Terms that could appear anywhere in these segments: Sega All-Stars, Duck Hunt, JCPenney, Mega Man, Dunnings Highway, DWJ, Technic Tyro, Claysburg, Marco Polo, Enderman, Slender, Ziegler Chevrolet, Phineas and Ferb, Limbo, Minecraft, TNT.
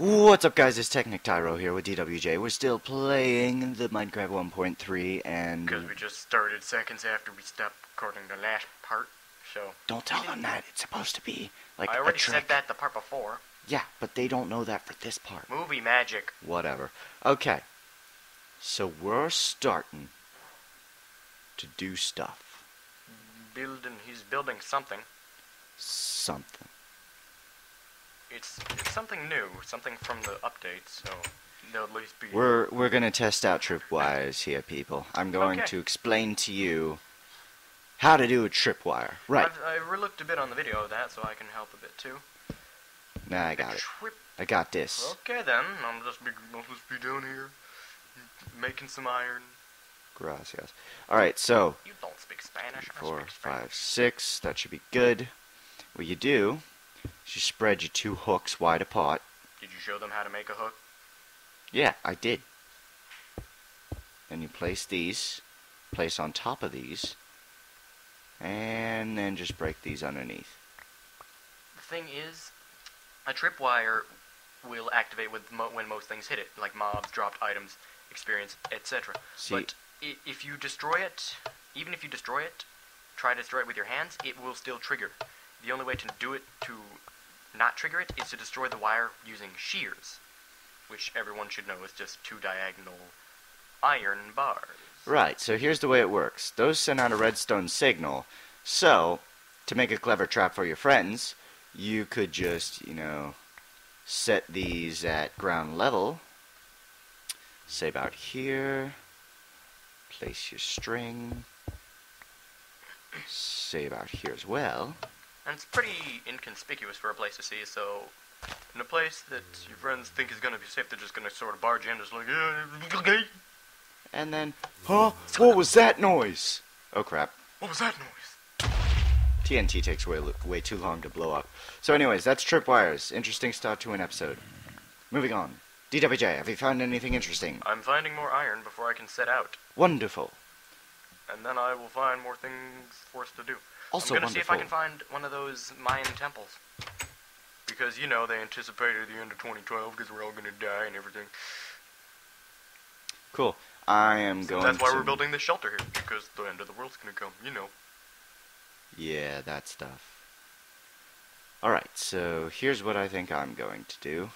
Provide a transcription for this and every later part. What's up, guys? It's Technic Tyro here with DWJ. We're still playing the Minecraft 1.3 and... because we just started seconds after we stopped recording the last part, so... Don't tell them that. It's supposed to be, like, I already said that the part before. Yeah, but they don't know that for this part. Movie magic. Whatever. Okay. So we're starting to do stuff. He's building something. Something. It's something new, something from the update, so they'll at least be... We're gonna test out tripwires here, people. I'm going to explain to you how to do a tripwire. Right. I relooked a bit on the video of that, so I can help a bit too. Nah, I got it. I got this. Okay then, I'll just be down here, making some iron. Gracias. Alright, so... you don't speak Spanish, I speak Spanish. 4, 5, 6, that should be good. What you do... you spread your two hooks wide apart. Did you show them how to make a hook? Yeah, I did. And you place these, place on top of these, and then just break these underneath. The thing is, a tripwire will activate with when most things hit it, like mobs, dropped items, experience, etc. But if you destroy it, even if you destroy it, try to destroy it with your hands, it will still trigger. The only way to do it, to not trigger it, is to destroy the wire using shears, which everyone should know is just two diagonal iron bars. Right, so here's the way it works. Those send out a redstone signal, so to make a clever trap for your friends, you could just, you know, set these at ground level, say about here, place your string, say about here as well. And it's pretty inconspicuous for a place to see, so in a place that your friends think is going to be safe, they're just going to sort of barge in, just like, yeah, and then, huh? What was that noise? Oh, crap. What was that noise? TNT takes way too long to blow up. So anyways, that's tripwires. Interesting start to an episode. Moving on. DWJ, have you found anything interesting? I'm finding more iron before I can set out. Wonderful. And then I will find more things for us to do. Also I'm gonna see if I can find one of those Mayan temples. Because, you know, they anticipated the end of 2012 because we're all gonna die and everything. Cool. I am going to... that's why we're building this shelter here, because the end of the world's gonna come, you know. Yeah, that stuff. Alright, so here's what I think I'm going to do.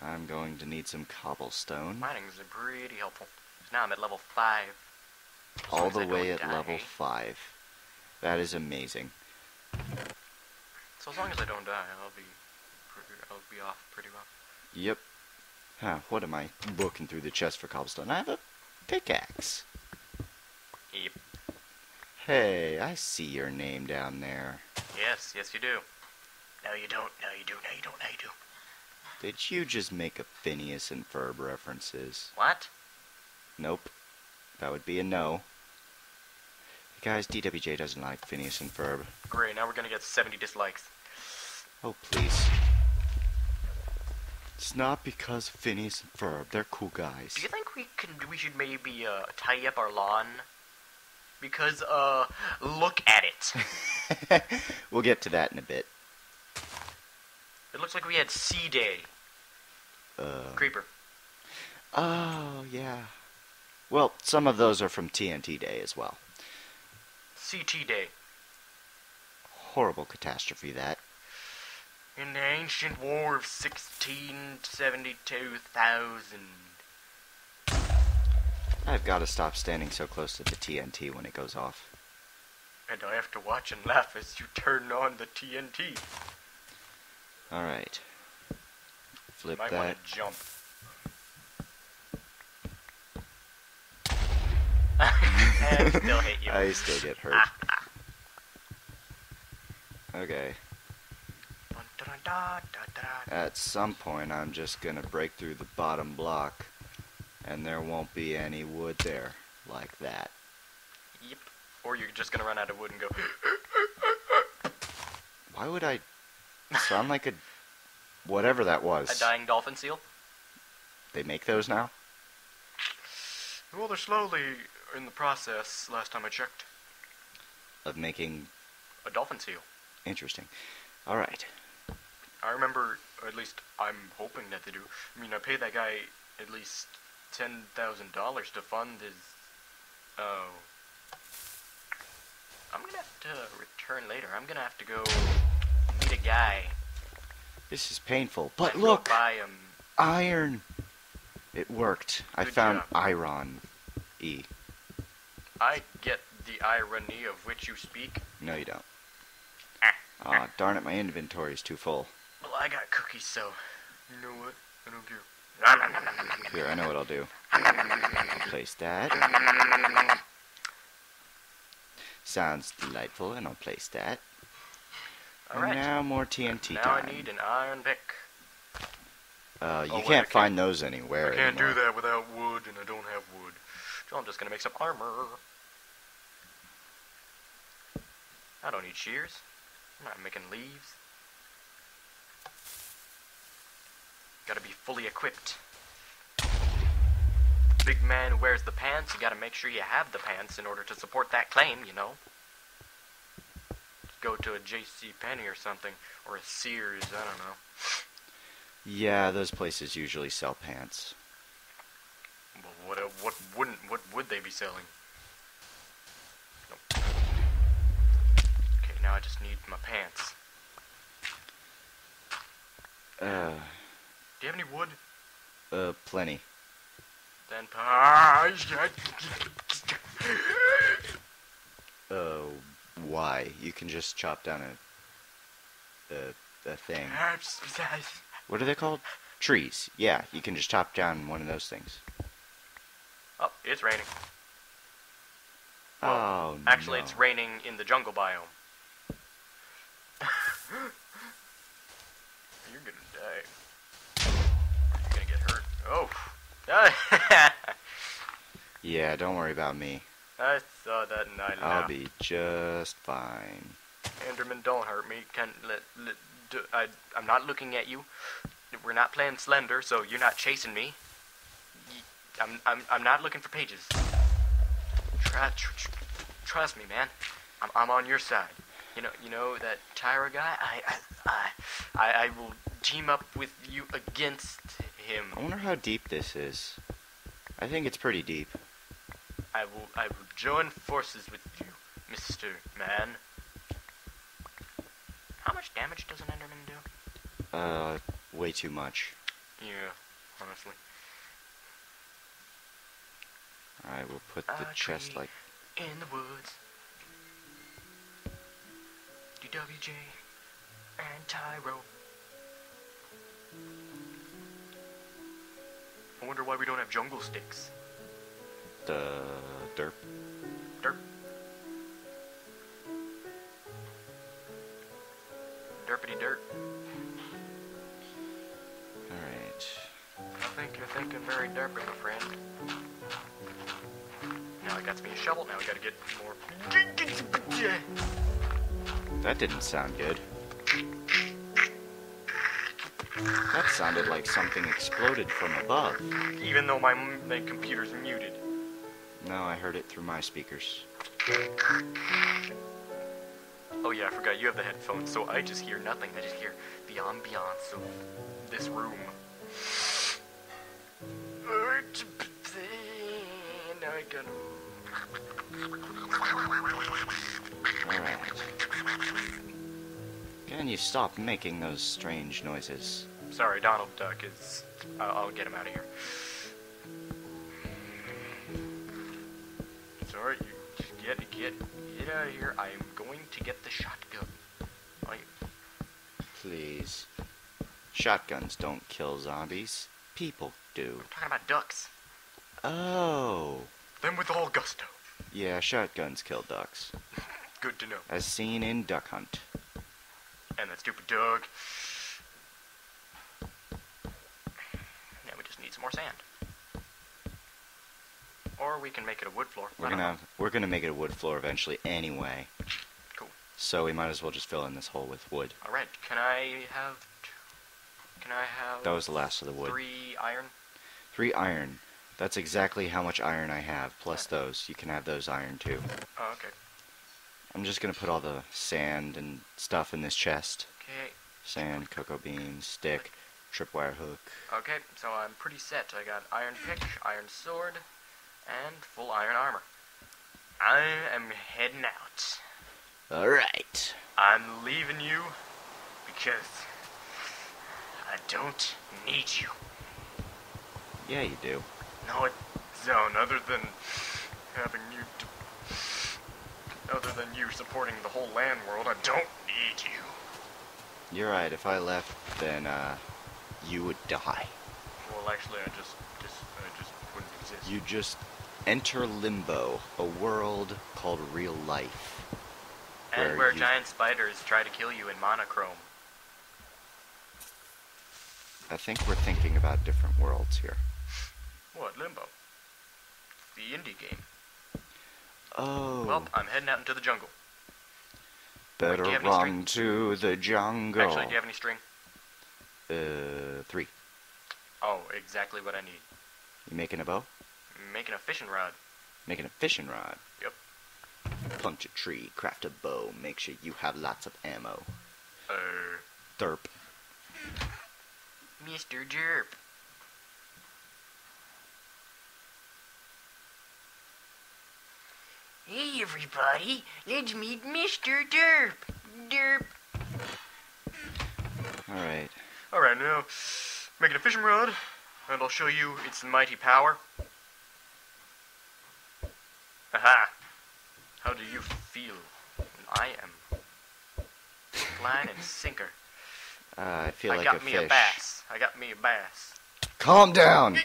I'm going to need some cobblestone. Mining's pretty helpful. Now I'm at level 5. All the way at level 5. That is amazing. So as long as I don't die, I'll be off pretty well. Yep. Huh, what am I looking through the chest for cobblestone? I have a pickaxe. Yep. Hey, I see your name down there. Yes, yes you do. No you don't, no you do, no you don't, no you do. Did you just make a Phineas and Ferb references? What? Nope. That would be a no. Guys, DWJ doesn't like Phineas and Ferb. Great, now we're gonna get 70 dislikes. Oh, please. It's not because of Phineas and Ferb. They're cool guys. Do you think we should maybe tidy up our lawn? Because, look at it. We'll get to that in a bit. It looks like we had Sea Day. Creeper. Oh, yeah. Well, some of those are from TNT Day as well. CT Day. Horrible catastrophe, that. In the ancient war of 1672,000. I've got to stop standing so close to the TNT when it goes off. And I have to watch and laugh as you turn on the TNT. Alright. Flip that. You might want to jump. I still hit you. I still get hurt. Okay. At some point, I'm just gonna break through the bottom block, and there won't be any wood there, like that. Yep. Or you're just gonna run out of wood and go. Why would I sound like a whatever that was? A dying dolphin seal. They make those now. Well, they're slowly in the process, last time I checked. Of making... a dolphin seal. Interesting. Alright. I remember, or at least I'm hoping that they do. I mean, I paid that guy at least $10,000 to fund his. Oh. I'm gonna have to return later. I'm gonna have to go meet a guy. This is painful, but look! Buy him. Iron! It worked. Good I found job. Iron. E. I get the irony of which you speak. No, you don't. Aw, darn it, my inventory is too full. Well, I got cookies, so... You know what? I don't care. Here, I know what I'll do. Place that. Sounds delightful, and I'll place that. All right. And now more TNT now time. Now I need an iron pick. You can't find those anywhere. I can't do that without wood, and I don't have wood. So I'm just gonna make some armor. I don't need shears. I'm not making leaves. Gotta be fully equipped. Big man who wears the pants, you gotta make sure you have the pants in order to support that claim, you know. Go to a JCPenney or something, or a Sears, I don't know. Yeah, those places usually sell pants. Well, what would they be selling? Nope. Okay, now I just need my pants. Do you have any wood? Plenty. Then why? You can just chop down a thing. What are they called? Trees. Yeah, you can just chop down one of those things. Oh, it's raining. Well, oh, no. Actually, it's raining in the jungle biome. You're gonna die. You're gonna get hurt. Oh. Yeah, don't worry about me. I saw that and I laughed. I'll be just fine. Enderman, don't hurt me. I'm not looking at you. We're not playing Slender, so you're not chasing me. I'm not looking for pages. Trust me, man. I'm on your side. You know that Tyro guy. I will team up with you against him. I wonder how deep this is. I think it's pretty deep. I will join forces with you, Mr. Man. How much damage does an Enderman do? Way too much. Yeah, honestly. I will put the chest like... in the woods. DWJ and Tyro. I wonder why we don't have jungle sticks. Derpity dirt. Alright. I think you're thinking very derpy, my friend. Now I got me a shovel, now we gotta get more. That didn't sound good. That sounded like something exploded from above. Even though my computer's muted. No, I heard it through my speakers. Oh yeah, I forgot you have the headphones, so I just hear nothing. I just hear the ambiance of this room. Alright. Can you stop making those strange noises? Sorry, Donald Duck is... I'll get him out of here. It's alright, you just get out of here. I am going to get the shotgun. Please. Shotguns don't kill zombies. People do. We're talking about ducks. Oh. Them with all gusto. Yeah, shotguns kill ducks. Good to know. As seen in Duck Hunt. And that stupid dog. Now we just need some more sand. Or we can make it a wood floor. We're gonna make it a wood floor eventually anyway. Cool. So we might as well just fill in this hole with wood. Alright, can I have that was the last of the wood. 3 iron? 3 iron. That's exactly how much iron I have, plus those. You can have those iron too. Oh, okay. I'm just gonna put all the sand and stuff in this chest. Okay. sand, cocoa bean, stick, tripwire hook. Okay, so I'm pretty set. I got iron pick, iron sword, and full iron armor. I am heading out. Alright. I'm leaving you because I don't need you. Yeah, you do. No, I don't, other than you supporting the whole land world, I don't need you. You're right, if I left, then, you would die. Well, actually, I just wouldn't exist. You just enter Limbo, a world called real life. And where giant spiders try to kill you in monochrome. I think we're thinking about different worlds here. What, Limbo? The indie game. Oh. Well, I'm heading out into the jungle. Better run to the jungle. Actually, do you have any string? 3. Oh, exactly what I need. You making a bow? Making a fishing rod. Making a fishing rod? Yep. Punch a tree, craft a bow, make sure you have lots of ammo. Derp. Mr. Derp. Hey everybody, let's meet Mr. Derp. Derp. Alright. Alright, now, making a fishing rod, and I'll show you its mighty power. Aha! How do you feel? I am. Line and sinker. I feel like a fish. I got me a bass. I got me a bass. Calm down!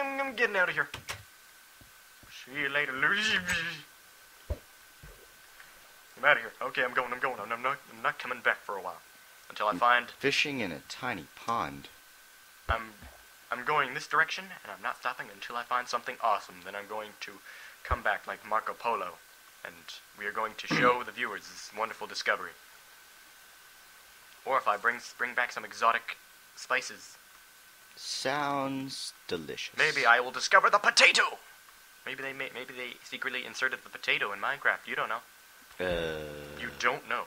I'm getting out of here. See you later, Lucy. I'm out of here. Okay, I'm going. I'm not coming back for a while. Until I find... Fishing in a tiny pond. I'm going this direction, and I'm not stopping until I find something awesome. Then I'm going to come back like Marco Polo. And we are going to show the viewers this wonderful discovery. Or if I bring back some exotic spices. Sounds delicious. Maybe I will discover the potato! Maybe they secretly inserted the potato in Minecraft. You don't know. You don't know.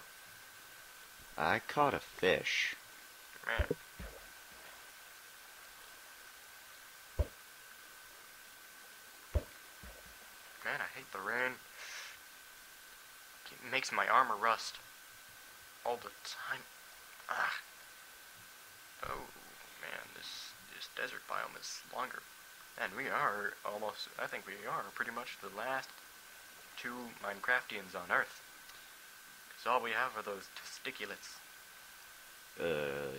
I caught a fish. Man, I hate the rain. It makes my armor rust. All the time. Ah. Oh, man, this desert biome is longer. And we are almost, I think we are pretty much the last 2 Minecraftians on Earth. So all we have are those testiculates.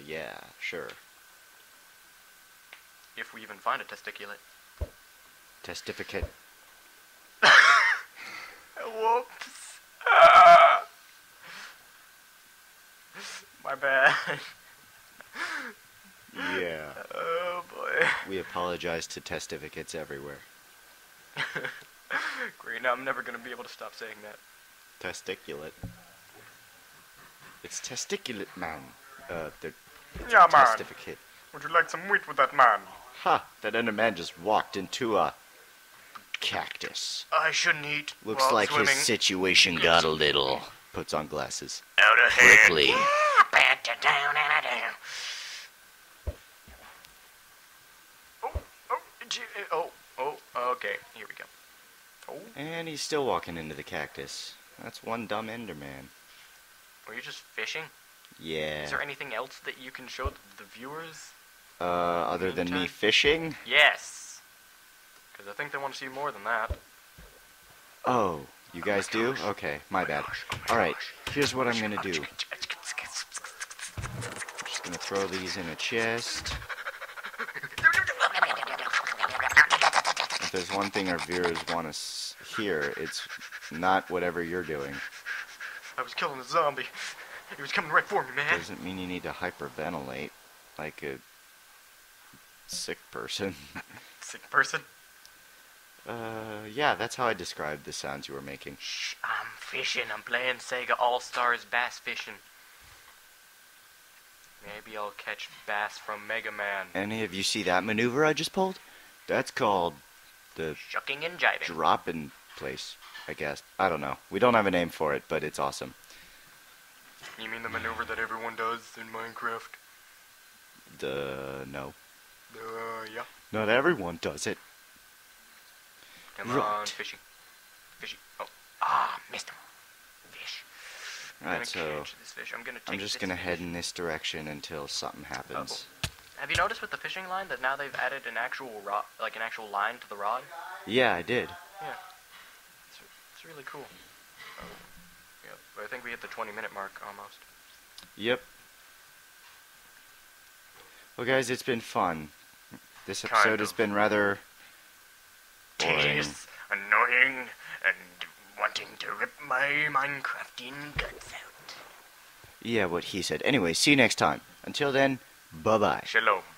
Yeah, sure. If we even find a testiculate. Testificate. Whoops. Ah! My bad. Yeah. Oh, boy. We apologize to testificates everywhere. Great, now I'm never going to be able to stop saying that. Testiculate. It's testiculate, man. Yeah, man. Testificate. Would you like some wheat with that, man? Ha! That Enderman just walked into a cactus. I shouldn't eat. Looks like swimming. His situation got a little. Puts on glasses. Out of hand. Quickly. Yeah, down. Oh. Okay. Here we go. Oh. And he's still walking into the cactus. That's one dumb Enderman. Were you just fishing? Yeah. Is there anything else that you can show the viewers? Other than me fishing? Yes. Because I think they want to see more than that. Oh, you guys do? Okay, my bad. Alright, here's what I'm going to do. I'm just going to throw these in a chest. If there's one thing our viewers want to hear, it's not whatever you're doing. I was killing a zombie. He was coming right for me, man. Doesn't mean you need to hyperventilate like a sick person. Sick person? Yeah, that's how I described the sounds you were making. Shh, I'm fishing. I'm playing Sega All-Stars bass fishing. Maybe I'll catch bass from Mega Man. Any of you see that maneuver I just pulled? That's called the... shucking and jiving. Dropping place. I guess. I don't know. We don't have a name for it, but it's awesome. You mean the maneuver that everyone does in Minecraft? No. Yeah. Not everyone does it. Come on, fishy. Fishy. Oh. Ah, missed him. Fish. Alright, so this fish. I'm just gonna head in this direction until something happens. Oh. Have you noticed with the fishing line that now they've added an actual rod, like an actual line to the rod? Yeah, I did. Yeah. It's really cool. Oh. Yep. But I think we hit the 20-minute mark almost. Yep. Well, guys, it's been fun. This episode has been rather tedious, annoying, and wanting to rip my Minecrafting guts out. Yeah, what he said. Anyway, see you next time. Until then, bye-bye. Shalom.